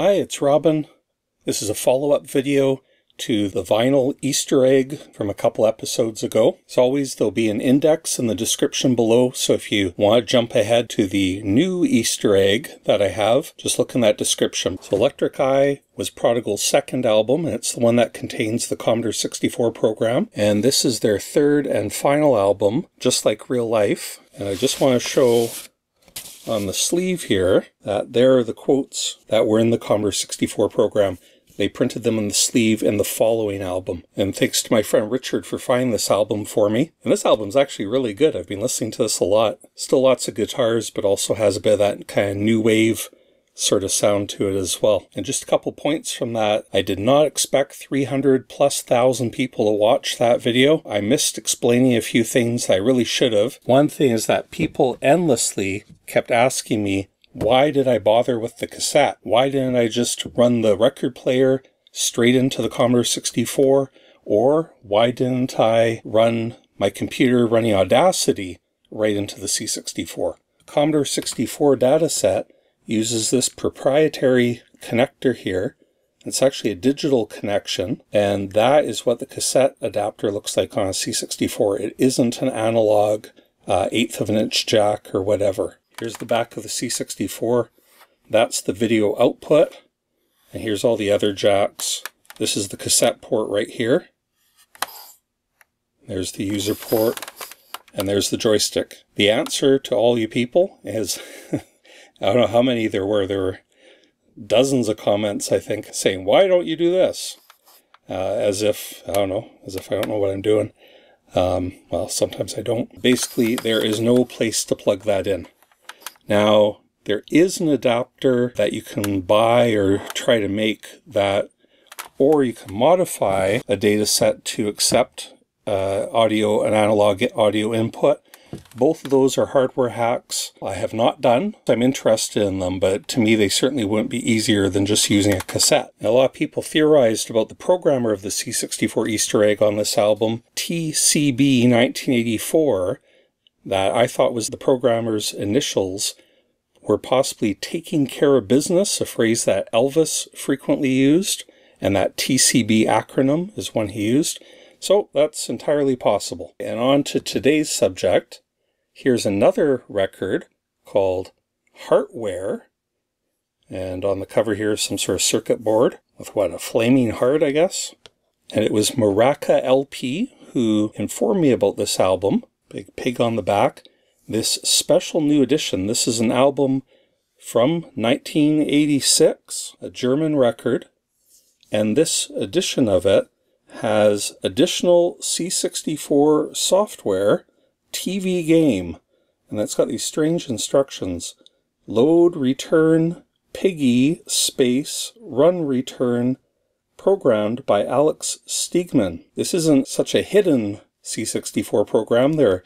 Hi, it's Robin. This is a follow-up video to the vinyl Easter egg from a couple episodes ago. As always, there'll be an index in the description below, so if you want to jump ahead to the new Easter egg that I have, just look in that description. So Electric Eye was Prodigal's second album, and it's the one that contains the Commodore 64 program, and this is their third and final album, Just Like Real Life. And I just want to show on the sleeve here that there are the quotes that were in the Commodore 64 program. They printed them on the sleeve in the following album. And thanks to my friend Richard for finding this album for me. And this album's actually really good. I've been listening to this a lot. Still lots of guitars, but also has a bit of that kind of new wave sort of sound to it as well. And just a couple points from that. I did not expect 300,000+ people to watch that video. I missed explaining a few things that I really should have. One thing is that people endlessly kept asking me, why did I bother with the cassette? Why didn't I just run the record player straight into the Commodore 64? Or why didn't I run my computer running Audacity right into the C64? The Commodore 64 dataset uses this proprietary connector here. It's actually a digital connection, and that is what the cassette adapter looks like on a C64. It isn't an analog 1/8 of an inch jack or whatever. Here's the back of the C64. That's the video output. And here's all the other jacks. This is the cassette port right here. There's the user port. And there's the joystick. The answer to all you people is, I don't know how many there were. There were dozens of comments, I think, saying, why don't you do this? As if I don't know what I'm doing. Well, sometimes I don't. Basically, there is no place to plug that in. Now, there is an adapter that you can buy or try to make that, or you can modify a data set to accept audio and analog audio input. Both of those are hardware hacks I have not done. I'm interested in them, but to me they certainly wouldn't be easier than just using a cassette. Now, a lot of people theorized about the programmer of the C64 Easter egg on this album, TCB 1984, that I thought was the programmer's initials, were possibly taking care of business, a phrase that Elvis frequently used, and that TCB acronym is one he used. So that's entirely possible. And on to today's subject. Here's another record called Heartware. And on the cover here is some sort of circuit board with what, a flaming heart, I guess. And it was Maraca LP who informed me about this album, Big Pig on the Back, this special new edition. This is an album from 1986, a German record, and this edition of it has additional C64 software, TV game, and that's got these strange instructions. Load, return, piggy, space, run, return, programmed by Alex Stegman. This isn't such a hidden C64 program. They're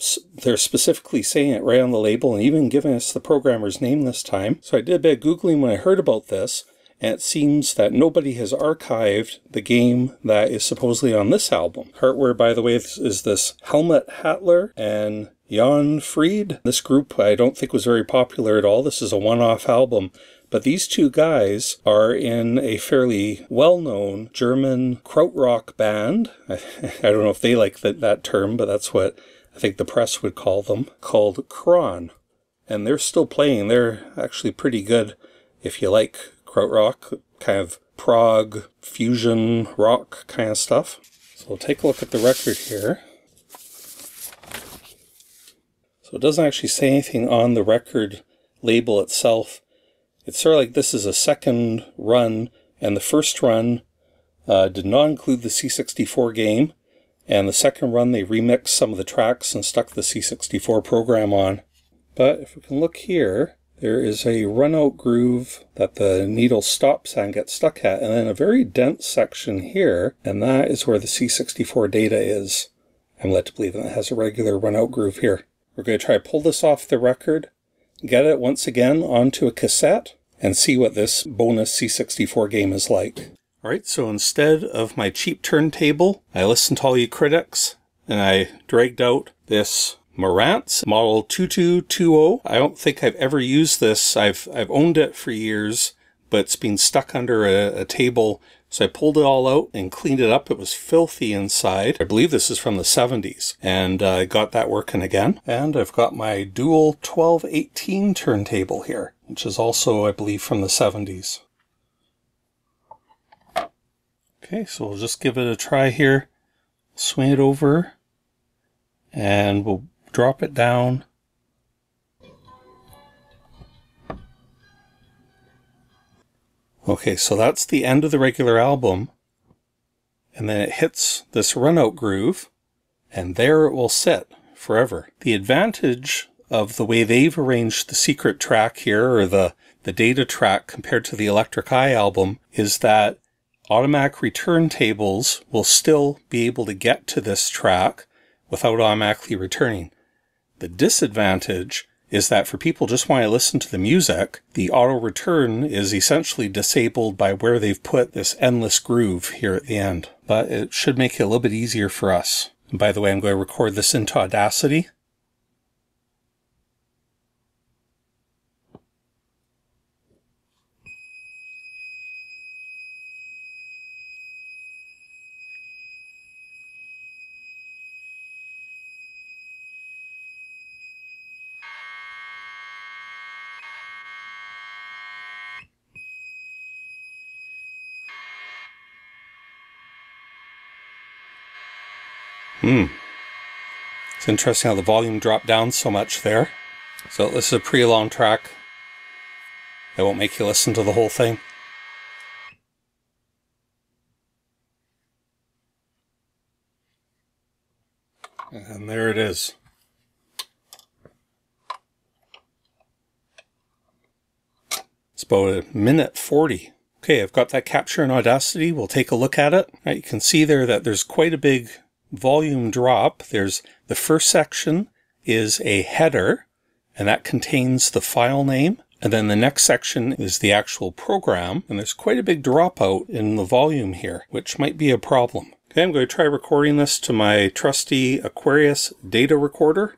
specifically saying it right on the label and even giving us the programmer's name this time. So I did a bit of Googling when I heard about this, and it seems that nobody has archived the game that is supposedly on this album. Heartware, by the way, is this Hellmut Hattler and Jan Fride. This group I don't think was very popular at all. This is a one-off album. But these two guys are in a fairly well-known German krautrock band. I don't know if they like that term, but that's what I think the press would call them, called Kraan. And they're still playing. They're actually pretty good if you like krautrock, kind of prog, fusion rock kind of stuff. So we'll take a look at the record here. So it doesn't actually say anything on the record label itself. It's sort of like this is a second run, and the first run did not include the C64 game, and the second run they remixed some of the tracks and stuck the C64 program on. But if we can look here, there is a run-out groove that the needle stops and gets stuck at, and then a very dense section here, and that is where the C64 data is. I'm led to believe that it has a regular run-out groove here. We're going to try to pull this off the record, get it once again onto a cassette, and see what this bonus C64 game is like. Alright, so instead of my cheap turntable, I listened to all you critics, and I dragged out this Marantz Model 2220. I don't think I've ever used this. I've owned it for years, but it's been stuck under a table. So I pulled it all out and cleaned it up. It was filthy inside. I believe this is from the 70s. And I got that working again. And I've got my Dual 1218 turntable here, which is also, I believe, from the 70s. Okay, so we'll just give it a try here. Swing it over. And we'll drop it down. Okay, so that's the end of the regular album, and then it hits this run-out groove, and there it will sit forever. The advantage of the way they've arranged the secret track here, or the data track compared to the Electric Eye album, is that automatic return tables will still be able to get to this track without automatically returning. The disadvantage is that for people just want to listen to the music, the auto return is essentially disabled by where they've put this endless groove here at the end. But it should make it a little bit easier for us. And by the way, I'm going to record this into Audacity. It's interesting how the volume dropped down so much there. So this is a pretty long track. It won't make you listen to the whole thing. And there it is. It's about a minute 40. Okay, I've got that capture in Audacity. We'll take a look at it. All right, you can see there that there's quite a big volume drop. There's the first section is a header, and that contains the file name, and then the next section is the actual program, and there's quite a big dropout in the volume here, which might be a problem. Okay, I'm going to try recording this to my trusty Aquarius data recorder,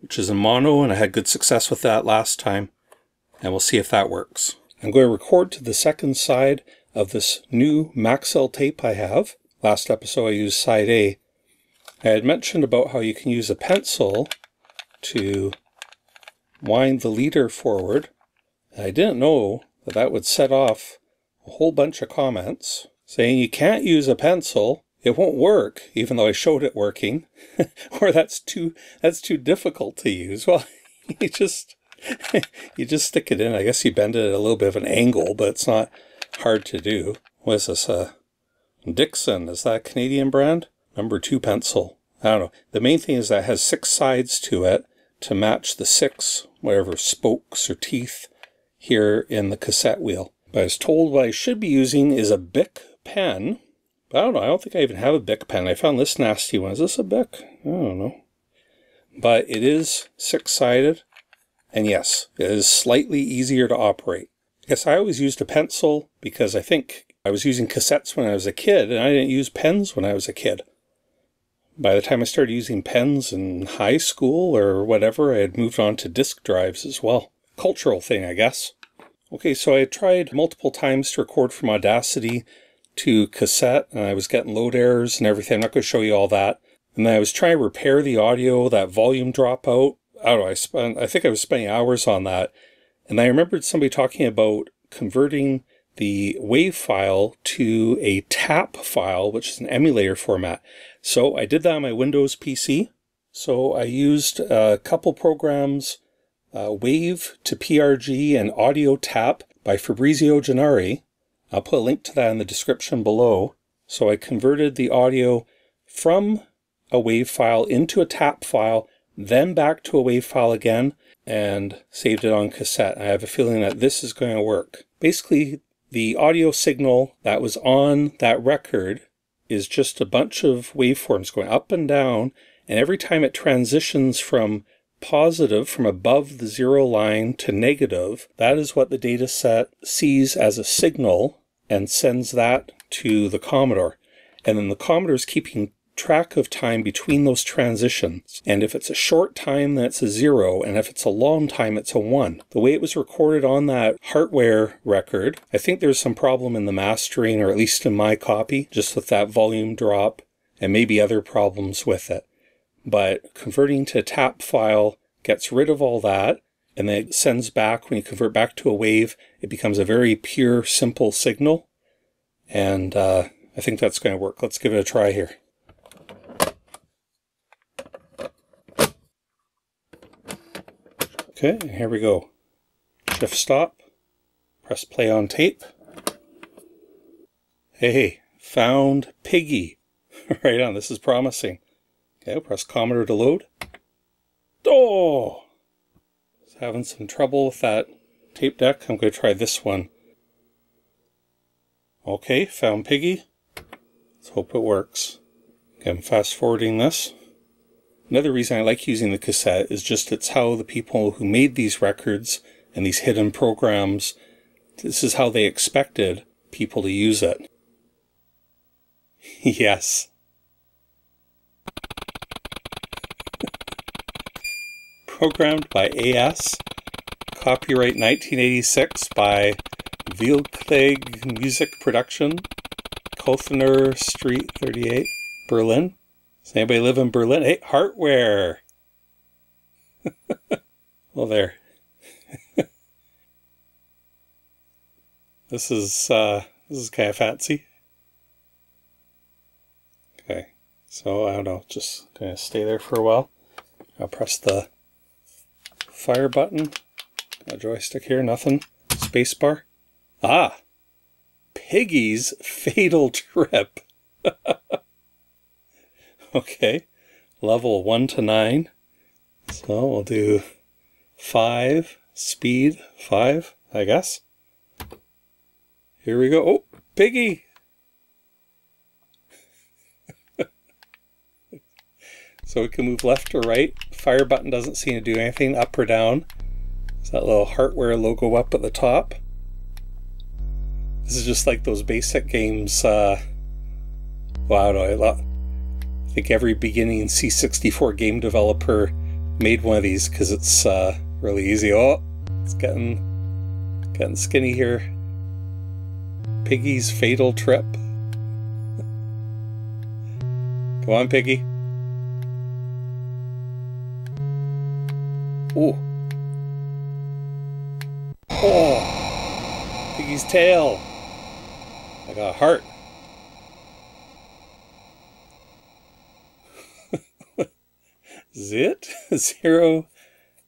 which is in mono, and I had good success with that last time, and we'll see if that works. I'm going to record to the second side of this new Maxell tape I have. Last episode I used side A. I had mentioned about how you can use a pencil to wind the leader forward. I didn't know that that would set off a whole bunch of comments saying you can't use a pencil, it won't work, even though I showed it working, or that's too difficult to use. Well, you just stick it in. I guess you bend it at a little bit of an angle, but it's not hard to do. What is this? Dixon, is that a Canadian brand? No. 2 pencil. I don't know. The main thing is that it has 6 sides to it to match the 6, whatever, spokes or teeth here in the cassette wheel. But I was told what I should be using is a Bic pen. But I don't know. I don't think I even have a Bic pen. I found this nasty one. Is this a Bic? I don't know. But it is 6-sided. And yes, it is slightly easier to operate. I guess I always used a pencil because I think I was using cassettes when I was a kid, and I didn't use pens when I was a kid. By the time I started using pens in high school or whatever, I had moved on to disk drives as well. Cultural thing, I guess. Okay, so I tried multiple times to record from Audacity to cassette, and I was getting load errors and everything. I'm not going to show you all that. And then I was trying to repair the audio, that volume dropout. I don't know, I think I was spending hours on that. And I remembered somebody talking about converting the WAV file to a TAP file, which is an emulator format. So I did that on my Windows PC. So I used a couple programs, WAVE to PRG and Audio Tap by Fabrizio Gennari. I'll put a link to that in the description below. So I converted the audio from a WAV file into a TAP file, then back to a WAV file again, and saved it on cassette. I have a feeling that this is going to work. Basically, the audio signal that was on that record is just a bunch of waveforms going up and down, and every time it transitions from positive, from above the zero line, to negative, that is what the data set sees as a signal and sends that to the Commodore. And then the Commodore is keeping track of time between those transitions, and if it's a short time, then it's a 0, and if it's a long time, it's a 1. The way it was recorded on that Heartware record, I think there's some problem in the mastering, or at least in my copy, just with that volume drop, and maybe other problems with it. But converting to a tap file gets rid of all that, and then it sends back. When you convert back to a wave, it becomes a very pure, simple signal, and I think that's going to work. Let's give it a try here. Okay, and here we go. Shift stop, press play on tape. Hey, found Piggy. Right on, this is promising. Okay, I'll press Commodore to load. Oh! Having some trouble with that tape deck. I'm going to try this one. Okay, found Piggy. Let's hope it works. Okay, I'm fast forwarding this. Another reason I like using the cassette is just it's how the people who made these records and these hidden programs, this is how they expected people to use it. Yes. Programmed by AS, copyright 1986 by Weltklaeg Music Production, Kothaner Street 38, Berlin. Does anybody live in Berlin? Hey, Heartware! Well, there. This is kind of fancy. Okay, so I don't know, just gonna stay there for a while. I'll press the fire button. Got a joystick here, nothing. Spacebar. Ah! Piggy's Fatal Trip. Okay. Level 1 to 9. So we'll do 5. Speed 5, I guess. Here we go. Oh! Piggy! So we can move left or right. Fire button doesn't seem to do anything. Up or down. There's that little Heartware logo up at the top. This is just like those basic games. Wow, well, I think every beginning C64 game developer made one of these because it's really easy. Oh, it's getting skinny here. Piggy's Fatal Trip. Come on, Piggy. Ooh. Oh! Piggy's tail! I got a heart. Is it?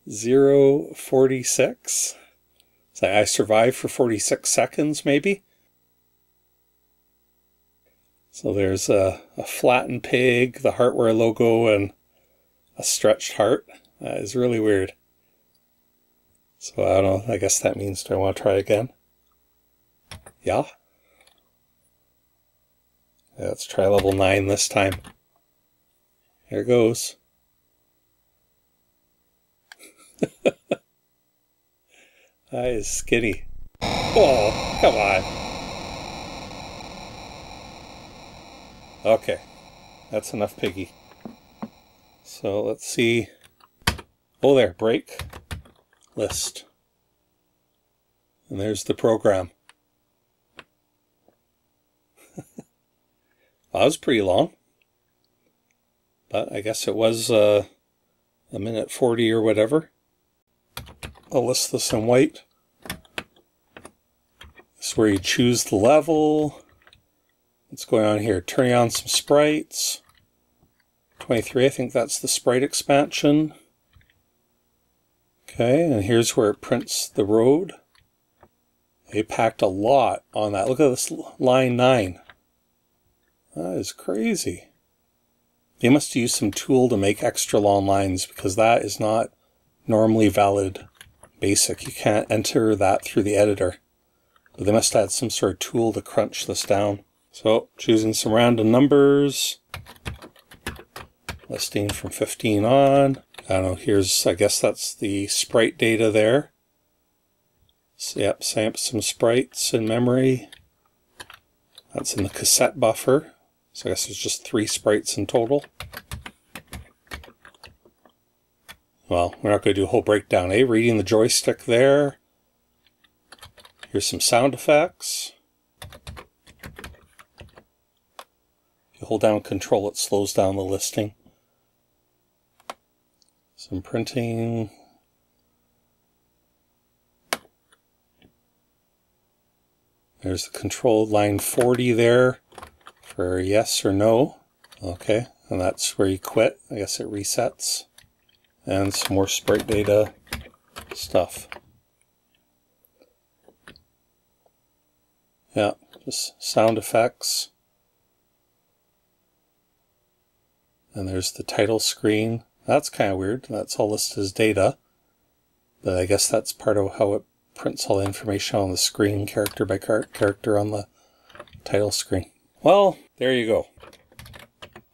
0046? So I survived for 46 seconds, maybe? So there's a flattened pig, the Heartware logo, and a stretched heart. That is really weird. So I don't know, I guess that means, do I want to try again? Yeah? Yeah, let's try level 9 this time. Here goes. That is skinny. Oh, come on. Okay, that's enough Piggy. So let's see. Oh there, break, list, and there's the program. Well, that was pretty long, but I guess it was a minute 40 or whatever. I'll list this in white. This is where you choose the level. What's going on here? Turning on some sprites. 23, I think that's the sprite expansion. Okay, and here's where it prints the road. They packed a lot on that. Look at this line 9. That is crazy. They must use some tool to make extra long lines because that is not normally valid basic. You can't enter that through the editor. But they must have some sort of tool to crunch this down. So, choosing some random numbers. Listing from 15 on. I don't know, here's, I guess that's the sprite data there. So, yep, some sprites in memory. That's in the cassette buffer. So I guess there's just 3 sprites in total. Well, we're not going to do a whole breakdown, eh? Reading the joystick there. Here's some sound effects. If you hold down Control, it slows down the listing. Some printing. There's the control line 40 there for yes or no. Okay, and that's where you quit. I guess it resets. And some more sprite data stuff. Yeah, just sound effects. And there's the title screen. That's kind of weird. That's all listed as data. But I guess that's part of how it prints all the information on the screen, character by character on the title screen. Well, there you go.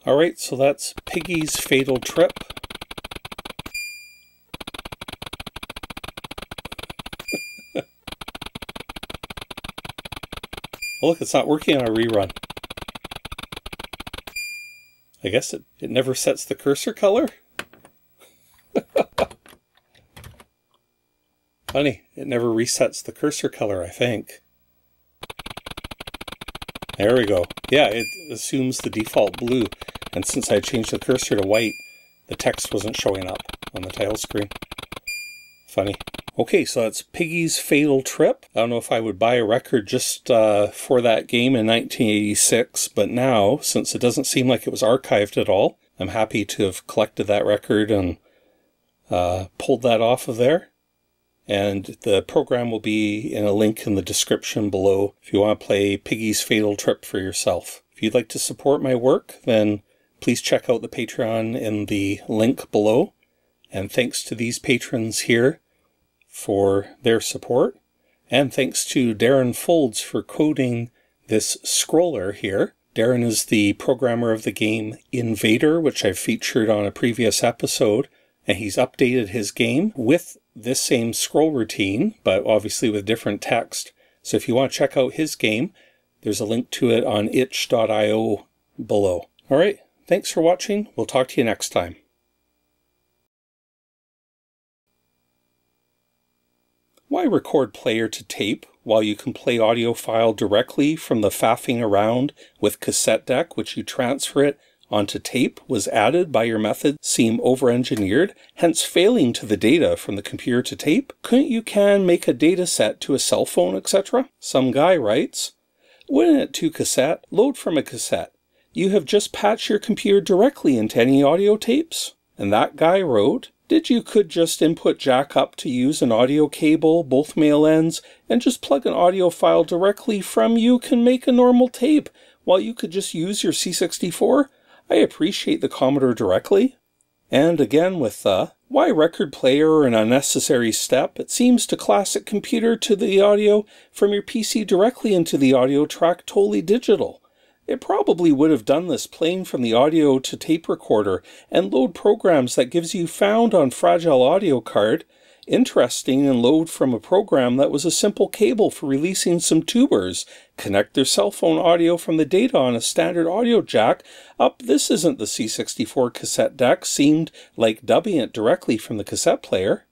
Alright, so that's Piggy's Fatal Trip. Look, it's not working on a rerun. I guess it never sets the cursor color? Funny, it never resets the cursor color, I think. There we go. Yeah, it assumes the default blue, and since I changed the cursor to white, the text wasn't showing up on the title screen. Funny. Okay, so that's Piggy's Fatal Trip. I don't know if I would buy a record just for that game in 1986, but now, since it doesn't seem like it was archived at all, I'm happy to have collected that record and pulled that off of there. And the program will be in a link in the description below if you want to play Piggy's Fatal Trip for yourself. If you'd like to support my work, then please check out the Patreon in the link below. And thanks to these patrons here for their support. And thanks to Darren Foulds for coding this scroller here. Darren is the programmer of the game 1NVADER, which I've featured on a previous episode. And he's updated his game with this same scroll routine, but obviously with different text. So if you want to check out his game, there's a link to it on itch.io below. All right, thanks for watching. We'll talk to you next time. Why record player to tape while you can play audio file directly from the faffing around with cassette deck, which you transfer it onto tape was added by your method seem over-engineered, hence failing to the data from the computer to tape? Couldn't you can make a data set to a cell phone, etc.? Some guy writes, wouldn't it to cassette, load from a cassette? You have just patched your computer directly into any audio tapes? And that guy wrote, did you could just input jack up to use an audio cable, both male ends, and just plug an audio file directly from you can make a normal tape, while you could just use your C64? I appreciate the Commodore directly. And again with the, why record player an unnecessary step? It seems to classic computer to the audio from your PC directly into the audio track totally digital. It probably would have done this playing from the audio to tape recorder and load programs that gives you found on Fragile Audio Card. Interesting and load from a program that was a simple cable for releasing some tubers. Connect their cell phone audio from the data on a standard audio jack up. This isn't the C64 cassette deck, seemed like dubbing it directly from the cassette player.